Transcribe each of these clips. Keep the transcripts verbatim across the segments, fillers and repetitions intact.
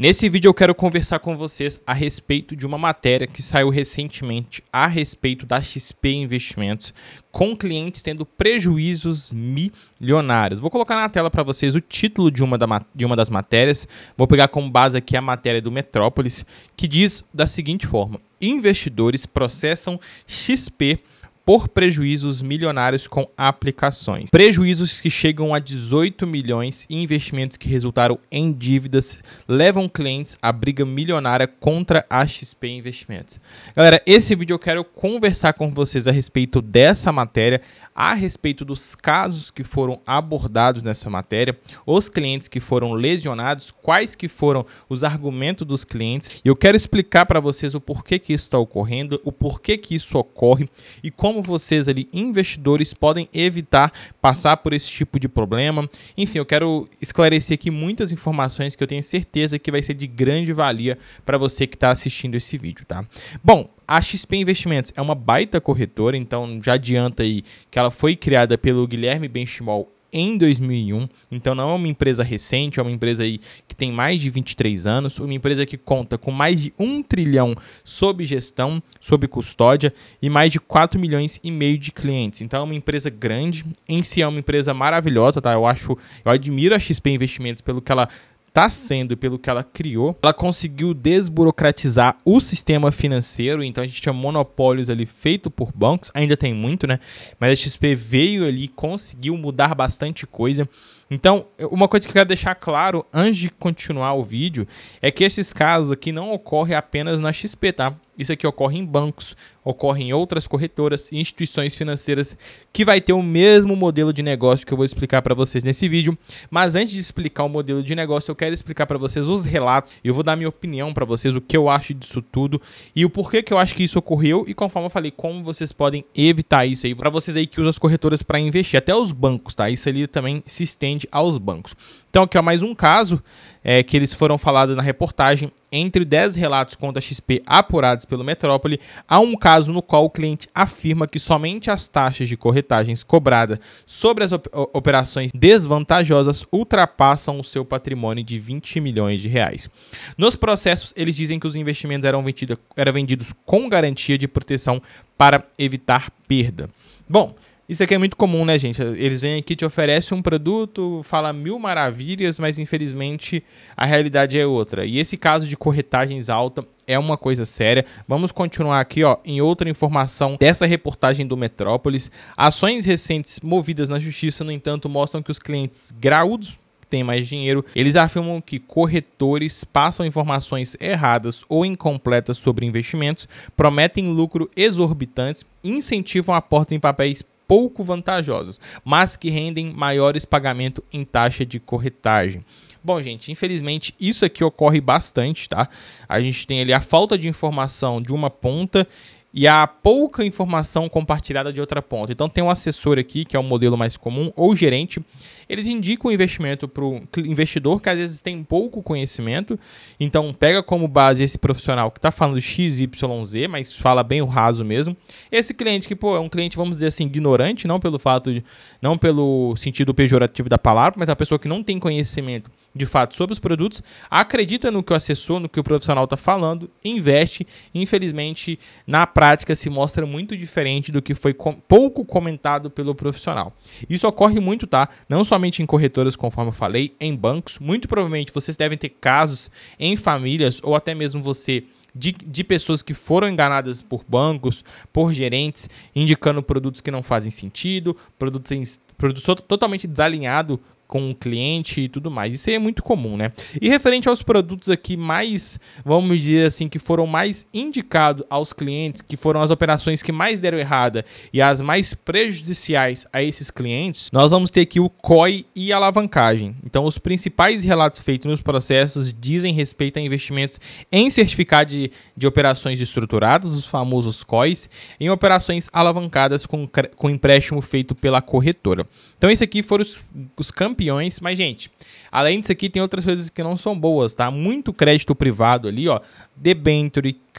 Nesse vídeo eu quero conversar com vocês a respeito de uma matéria que saiu recentemente a respeito da X P Investimentos, com clientes tendo prejuízos milionários. Vou colocar na tela para vocês o título de uma, da, de uma das matérias. Vou pegar como base aqui a matéria do Metrópoles, que diz da seguinte forma: investidores processam X P por prejuízos milionários com aplicações. Prejuízos que chegam a dezoito milhões e investimentos que resultaram em dívidas levam clientes à briga milionária contra a X P Investimentos. Galera, esse vídeo eu quero conversar com vocês a respeito dessa matéria, a respeito dos casos que foram abordados nessa matéria, os clientes que foram lesionados, quais que foram os argumentos dos clientes. E eu quero explicar para vocês o porquê que isso está ocorrendo, o porquê que isso ocorre e como vocês ali, investidores, podem evitar passar por esse tipo de problema. Enfim, eu quero esclarecer aqui muitas informações que eu tenho certeza que vai ser de grande valia para você que está assistindo esse vídeo, tá? Bom, a X P Investimentos é uma baita corretora, então já adianta aí que ela foi criada pelo Guilherme Benchimol em dois mil e um, então não é uma empresa recente, é uma empresa aí que tem mais de vinte e três anos, uma empresa que conta com mais de um trilhão sob gestão, sob custódia e mais de quatro milhões e meio de clientes. Então é uma empresa grande, em si é uma empresa maravilhosa, tá? Eu acho, eu admiro a X P Investimentos pelo que ela está sendo, pelo que ela criou. Ela conseguiu desburocratizar o sistema financeiro, então a gente tinha monopólios ali feito por bancos, ainda tem muito, né? Mas a X P veio ali e conseguiu mudar bastante coisa. Então, uma coisa que eu quero deixar claro antes de continuar o vídeo é que esses casos aqui não ocorrem apenas na X P, tá? Isso aqui ocorre em bancos, ocorre em outras corretoras e instituições financeiras que vai ter o mesmo modelo de negócio que eu vou explicar para vocês nesse vídeo. Mas antes de explicar o modelo de negócio, eu quero explicar para vocês os relatos. Eu vou dar minha opinião para vocês, o que eu acho disso tudo e o porquê que eu acho que isso ocorreu e, conforme eu falei, como vocês podem evitar isso aí para vocês aí que usam as corretoras para investir, até os bancos, tá? Isso ali também se estende aos bancos. Então aqui é mais um caso é, que eles foram falados na reportagem. Entre dez relatos contra a X P apurados pelo Metrópole, há um caso no qual o cliente afirma que somente as taxas de corretagens cobradas sobre as operações desvantajosas ultrapassam o seu patrimônio de vinte milhões de reais. Nos processos, eles dizem que os investimentos eram, vendido, eram vendidos com garantia de proteção para evitar perda. Bom, isso aqui é muito comum, né, gente? Eles vêm aqui, te oferecem um produto, fala mil maravilhas, mas infelizmente a realidade é outra. E esse caso de corretagens alta é uma coisa séria. Vamos continuar aqui, ó, em outra informação dessa reportagem do Metrópoles. Ações recentes movidas na justiça, no entanto, mostram que os clientes graúdos tem mais dinheiro. Eles afirmam que corretores passam informações erradas ou incompletas sobre investimentos, prometem lucro exorbitantes, incentivam aportes em papéis pouco vantajosos, mas que rendem maiores pagamentos em taxa de corretagem. Bom, gente, infelizmente isso aqui ocorre bastante, tá? A gente tem ali a falta de informação de uma ponta e a pouca informação compartilhada de outra ponta. Então tem um assessor aqui, que é o modelo mais comum, ou gerente. Eles indicam o investimento para o investidor que às vezes tem pouco conhecimento. Então pega como base esse profissional que está falando X Y Z, mas fala bem o raso mesmo. Esse cliente que, pô, é um cliente, vamos dizer assim, ignorante, não pelo fato de, não pelo sentido pejorativo da palavra, mas a pessoa que não tem conhecimento de fato sobre os produtos, acredita no que o assessor, no que o profissional está falando, investe. Infelizmente, na prática se mostra muito diferente do que foi com, pouco comentado pelo profissional. Isso ocorre muito, tá? Não somente em corretoras, conforme eu falei, em bancos. Muito provavelmente vocês devem ter casos em famílias ou até mesmo você de, de pessoas que foram enganadas por bancos, por gerentes, indicando produtos que não fazem sentido, produtos, em, produtos totalmente desalinhados com o cliente e tudo mais. Isso aí é muito comum, né? E referente aos produtos aqui mais, vamos dizer assim, que foram mais indicados aos clientes, que foram as operações que mais deram errada e as mais prejudiciais a esses clientes, nós vamos ter aqui o C O E e a alavancagem. Então, os principais relatos feitos nos processos dizem respeito a investimentos em certificado de, de operações estruturadas, os famosos C O Es, em operações alavancadas com, com empréstimo feito pela corretora. Então, esse aqui foram os, os campeões Campeões, mas, gente, além disso aqui tem outras coisas que não são boas, tá? Muito crédito privado ali, ó, debênture, C R I, C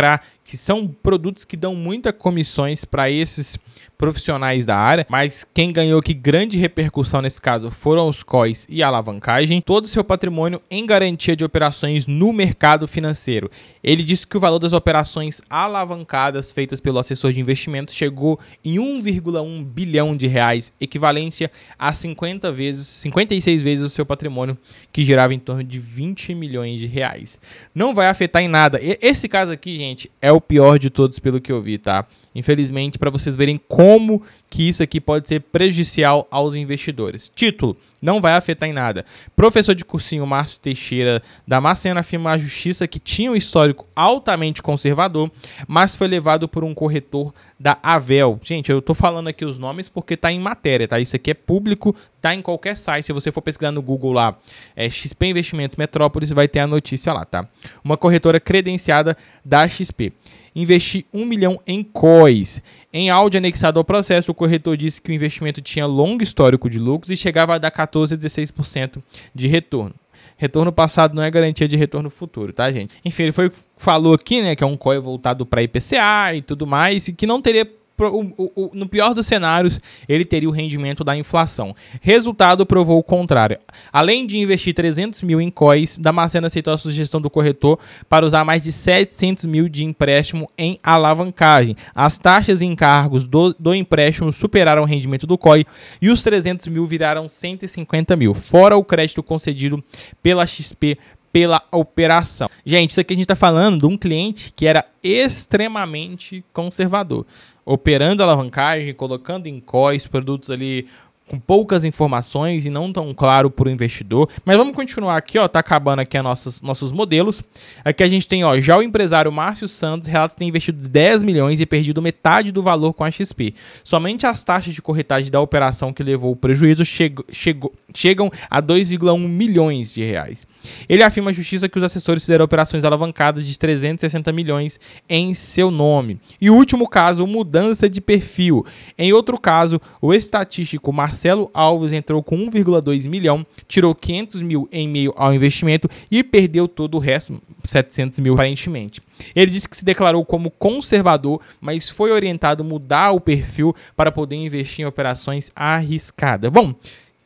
R A, que são produtos que dão muitas comissões para esses profissionais da área, mas quem ganhou aqui grande repercussão nesse caso foram os C O Es e a alavancagem, todo o seu patrimônio em garantia de operações no mercado financeiro. Ele disse que o valor das operações alavancadas feitas pelo assessor de investimentos chegou em um vírgula um bilhão de reais, equivalência a cinquenta vezes, cinquenta e seis vezes o seu patrimônio, que girava em torno de vinte milhões de reais. Não vai afetar em nada. Esse caso aqui, gente, é o pior de todos pelo que eu vi, tá? Infelizmente, para vocês verem como que isso aqui pode ser prejudicial aos investidores. Título, não vai afetar em nada. Professor de cursinho Márcio Teixeira da Macena afirma à justiça que tinha um histórico altamente conservador, mas foi levado por um corretor da Avel. Gente, eu tô falando aqui os nomes porque tá em matéria, tá? Isso aqui é público, tá em qualquer site. Se você for pesquisar no Google lá, é X P Investimentos Metrópoles, vai ter a notícia lá, tá? Uma corretora credenciada da X P. Investir um milhão em C O Es. Em áudio anexado ao processo, o corretor disse que o investimento tinha longo histórico de lucros e chegava a dar quatorze a dezesseis por cento de retorno. Retorno passado não é garantia de retorno futuro, tá, gente? Enfim, ele foi, falou aqui, né, que é um C O E voltado para I P C A e tudo mais, e que não teria... no pior dos cenários, ele teria o rendimento da inflação. Resultado provou o contrário. Além de investir trezentos mil em C O Es, Damascena aceitou a sugestão do corretor para usar mais de setecentos mil de empréstimo em alavancagem. As taxas e encargos do, do empréstimo superaram o rendimento do C O E e os trezentos mil viraram cento e cinquenta mil, fora o crédito concedido pela X P pela operação. Gente, isso aqui a gente está falando de um cliente que era extremamente conservador, operando alavancagem, colocando em C O Es, produtos ali com poucas informações e não tão claro para o investidor. Mas vamos continuar aqui, ó, tá acabando aqui a nossas, nossos modelos. Aqui a gente tem, ó, já o empresário Márcio Santos relata que tem investido dez milhões e perdido metade do valor com a X P. Somente as taxas de corretagem da operação que levou o prejuízo chego, chego, chegam a dois vírgula um milhões de reais. Ele afirma à justiça que os assessores fizeram operações alavancadas de trezentos e sessenta milhões em seu nome. E o último caso, mudança de perfil. Em outro caso, o estatístico Marcelo Marcelo Alves entrou com um vírgula dois milhão, tirou quinhentos mil em meio ao investimento e perdeu todo o resto, setecentos mil aparentemente. Ele disse que se declarou como conservador, mas foi orientado a mudar o perfil para poder investir em operações arriscadas. Bom,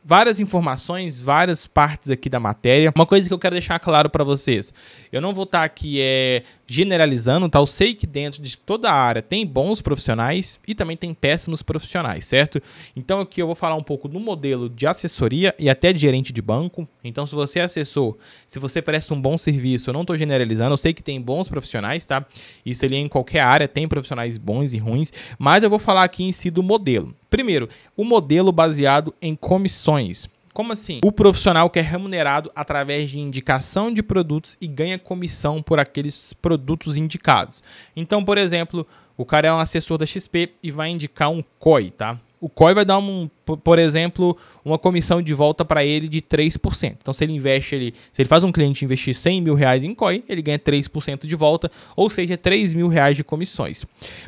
várias informações, várias partes aqui da matéria. Uma coisa que eu quero deixar claro para vocês, eu não vou estar aqui é, generalizando, tá? Eu sei que dentro de toda a área tem bons profissionais e também tem péssimos profissionais, certo? Então aqui eu vou falar um pouco do modelo de assessoria e até de gerente de banco. Então se você é assessor, se você presta um bom serviço, eu não estou generalizando, eu sei que tem bons profissionais, tá? Isso ali em qualquer área, tem profissionais bons e ruins, mas eu vou falar aqui em si do modelo. Primeiro, o modelo baseado em comissões. Como assim? O profissional que é remunerado através de indicação de produtos e ganha comissão por aqueles produtos indicados. Então, por exemplo, o cara é um assessor da X P e vai indicar um C O E, tá? O C O E vai dar, um, por exemplo, uma comissão de volta para ele de três por cento. Então, se ele investe, ele, se ele faz um cliente investir cem mil reais em C O E, ele ganha três por cento de volta, ou seja, três mil reais de comissões.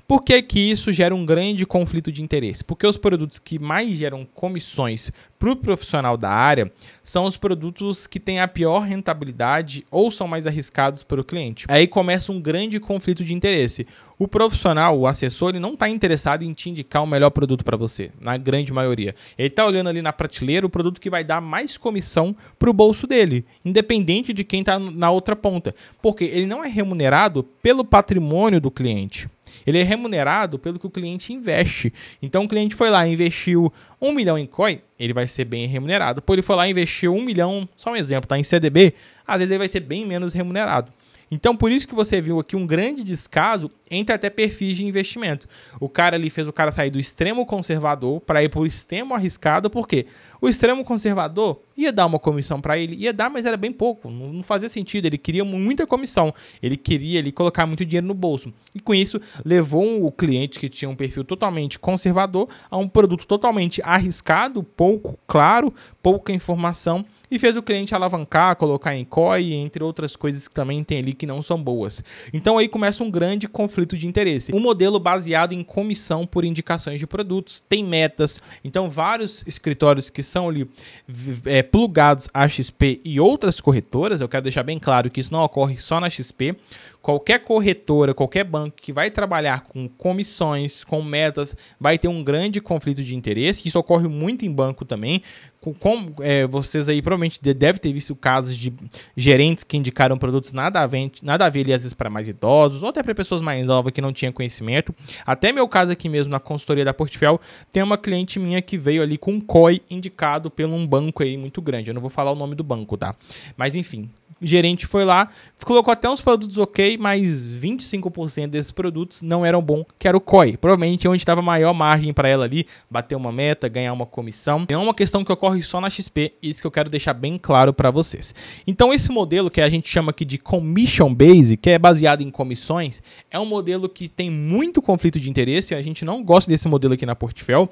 Por que que isso gera um grande conflito de interesse? Porque os produtos que mais geram comissões para o profissional da área são os produtos que têm a pior rentabilidade ou são mais arriscados para o cliente. Aí começa um grande conflito de interesse. O profissional, o assessor, ele não está interessado em te indicar o melhor produto para você, na grande maioria. Ele está olhando ali na prateleira o produto que vai dar mais comissão para o bolso dele, independente de quem está na outra ponta, porque ele não é remunerado pelo patrimônio do cliente. Ele é remunerado pelo que o cliente investe. Então o cliente foi lá e investiu um milhão em C O E, ele vai ser bem remunerado. Pô, ele foi lá e investiu um milhão, só um exemplo, tá, em C D B, às vezes ele vai ser bem menos remunerado. Então, por isso que você viu aqui um grande descaso entre até perfis de investimento. O cara ali fez o cara sair do extremo conservador para ir para o extremo arriscado, porque o extremo conservador ia dar uma comissão para ele, ia dar, mas era bem pouco, não fazia sentido, ele queria muita comissão, ele queria ali colocar muito dinheiro no bolso. E com isso, levou o cliente que tinha um perfil totalmente conservador a um produto totalmente arriscado, pouco claro, pouca informação, e fez o cliente alavancar, colocar em C O E, entre outras coisas que também tem ali que não são boas. Então aí começa um grande conflito de interesse. Um modelo baseado em comissão por indicações de produtos, tem metas, então vários escritórios que são ali é, plugados à X P e outras corretoras. Eu quero deixar bem claro que isso não ocorre só na X P. Qualquer corretora, qualquer banco que vai trabalhar com comissões, com metas, vai ter um grande conflito de interesse. Isso ocorre muito em banco também. Com, com, é, vocês aí provavelmente devem ter visto casos de gerentes que indicaram produtos nada a ver, nada a ver ali, às vezes para mais idosos, ou até para pessoas mais novas que não tinham conhecimento. Até meu caso aqui mesmo, na consultoria da Portfel, tem uma cliente minha que veio ali com um C O E indicado pelo um banco aí muito grande. Eu não vou falar o nome do banco, tá? Mas enfim, o gerente foi lá, colocou até uns produtos ok, mas vinte e cinco por cento desses produtos não eram bons, que era o C O E. Provavelmente onde estava maior margem para ela ali, bater uma meta, ganhar uma comissão. É uma questão que ocorre só na X P, isso que eu quero deixar bem claro para vocês. Então esse modelo que a gente chama aqui de Commission Base, que é baseado em comissões, é um modelo que tem muito conflito de interesse, a gente não gosta desse modelo aqui na Portfel.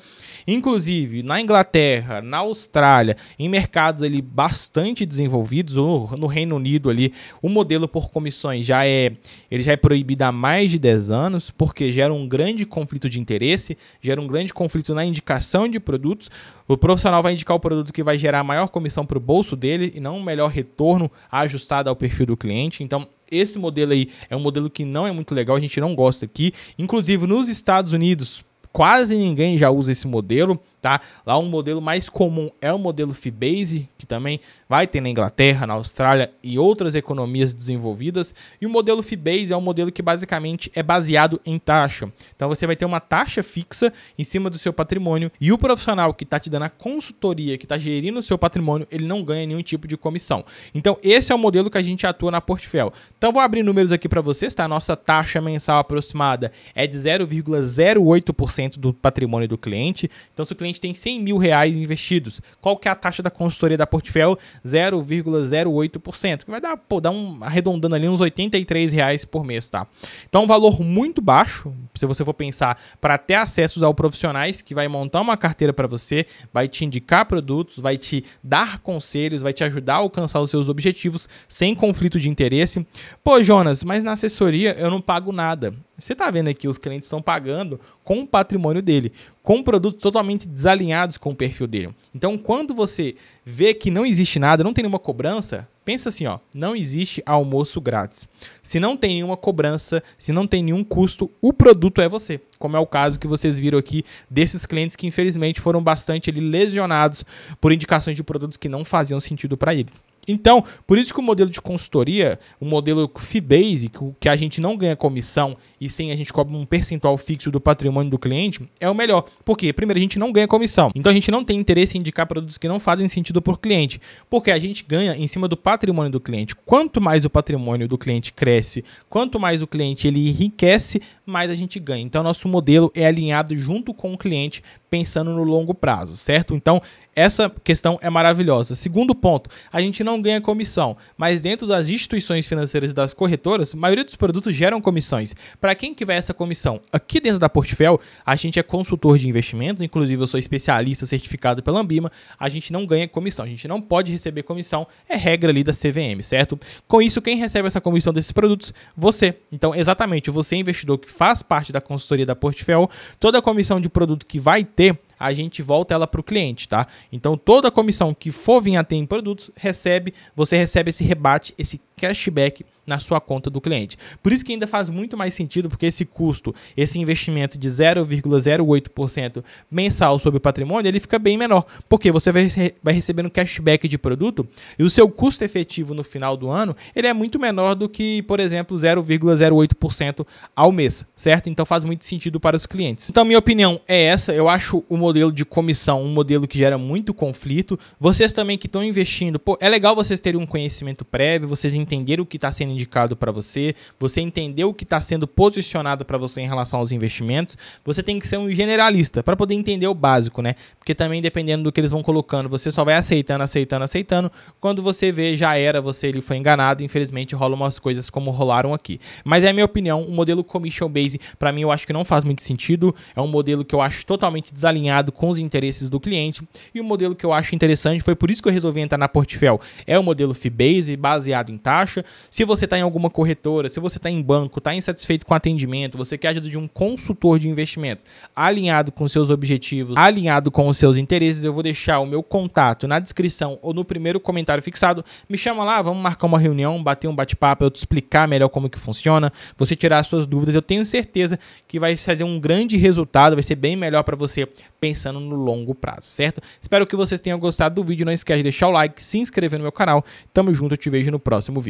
Inclusive, na Inglaterra, na Austrália, em mercados ali bastante desenvolvidos, ou no Reino Unido ali, o modelo por comissões já é, ele já é proibido há mais de dez anos, porque gera um grande conflito de interesse, gera um grande conflito na indicação de produtos. O profissional vai indicar o produto que vai gerar maior comissão para o bolso dele e não um melhor retorno ajustado ao perfil do cliente. Então, esse modelo aí é um modelo que não é muito legal, a gente não gosta aqui. Inclusive, nos Estados Unidos, quase ninguém já usa esse modelo, tá? Lá um modelo mais comum é o modelo Fee Based, que também vai ter na Inglaterra, na Austrália e outras economias desenvolvidas. E o modelo Fee Based é um modelo que basicamente é baseado em taxa. Então você vai ter uma taxa fixa em cima do seu patrimônio e o profissional que está te dando a consultoria, que está gerindo o seu patrimônio, ele não ganha nenhum tipo de comissão. Então esse é o modelo que a gente atua na Portfel. Então vou abrir números aqui para vocês, tá? A nossa taxa mensal aproximada é de zero vírgula zero oito por cento do patrimônio do cliente. Então, se o cliente tem cem mil reais investidos, qual que é a taxa da consultoria da Portfel? zero vírgula zero oito por cento, que vai dar, pô, dar um, arredondando ali uns oitenta e três reais por mês, tá? Então, um valor muito baixo, se você for pensar, para ter acessos aos profissionais que vai montar uma carteira para você, vai te indicar produtos, vai te dar conselhos, vai te ajudar a alcançar os seus objetivos sem conflito de interesse. Pô, Jonas, mas na assessoria eu não pago nada. Você tá vendo aqui, os clientes estão pagando com o patrimônio dele, com produtos totalmente desalinhados com o perfil dele. Então, quando você vê que não existe nada, não tem nenhuma cobrança, pensa assim, ó, não existe almoço grátis. Se não tem nenhuma cobrança, se não tem nenhum custo, o produto é você. Como é o caso que vocês viram aqui desses clientes que, infelizmente, foram bastante ali, lesionados por indicações de produtos que não faziam sentido para eles. Então, por isso que o modelo de consultoria, o modelo Fee Based, que a gente não ganha comissão e sim a gente cobra um percentual fixo do patrimônio do cliente, é o melhor. Por quê? Primeiro, a gente não ganha comissão. Então, a gente não tem interesse em indicar produtos que não fazem sentido para o cliente, porque a gente ganha em cima do patrimônio do cliente. Quanto mais o patrimônio do cliente cresce, quanto mais o cliente ele enriquece, mais a gente ganha. Então, nosso modelo é alinhado junto com o cliente, pensando no longo prazo, certo? Então, essa questão é maravilhosa. Segundo ponto, a gente não ganha comissão, mas dentro das instituições financeiras das corretoras, a maioria dos produtos geram comissões. Para quem que vai essa comissão? Aqui dentro da Portfel, a gente é consultor de investimentos, inclusive eu sou especialista certificado pela Anbima, a gente não ganha comissão, a gente não pode receber comissão, é regra ali da C V M, certo? Com isso, quem recebe essa comissão desses produtos? Você. Então, exatamente, você investidor que faz parte da consultoria da Portfel, toda a comissão de produto que vai ter, a gente volta ela para o cliente, tá? Então, toda a comissão que for vir a ter em produtos, recebe, você recebe esse rebate, esse cashback na sua conta do cliente. Por isso que ainda faz muito mais sentido, porque esse custo, esse investimento de zero vírgula zero oito por cento mensal sobre o patrimônio, ele fica bem menor, porque você vai, vai recebendo cashback de produto e o seu custo efetivo no final do ano, ele é muito menor do que, por exemplo, zero vírgula zero oito por cento ao mês, certo? Então faz muito sentido para os clientes. Então minha opinião é essa, eu acho o modelo de comissão um modelo que gera muito conflito. Vocês também que estão investindo, pô, é legal vocês terem um conhecimento prévio, vocês entenderem o que está sendo indicado para você, você entender o que está sendo posicionado para você em relação aos investimentos. Você tem que ser um generalista para poder entender o básico, né? Porque também dependendo do que eles vão colocando, você só vai aceitando, aceitando, aceitando. Quando você vê, já era, você ele foi enganado. Infelizmente, rolam umas coisas como rolaram aqui. Mas é a minha opinião, o modelo Commission Base, para mim, eu acho que não faz muito sentido. É um modelo que eu acho totalmente desalinhado com os interesses do cliente. E o modelo que eu acho interessante, foi por isso que eu resolvi entrar na Portfel, é o modelo Fee Based, baseado em taxa. caixa. Se você está em alguma corretora, se você está em banco, está insatisfeito com o atendimento, você quer a ajuda de um consultor de investimentos alinhado com seus objetivos, alinhado com os seus interesses, eu vou deixar o meu contato na descrição ou no primeiro comentário fixado. Me chama lá, vamos marcar uma reunião, bater um bate-papo, eu te explicar melhor como que funciona, você tirar as suas dúvidas. Eu tenho certeza que vai fazer um grande resultado, vai ser bem melhor para você pensando no longo prazo, certo? Espero que vocês tenham gostado do vídeo. Não esquece de deixar o like, se inscrever no meu canal. Tamo junto, eu te vejo no próximo vídeo.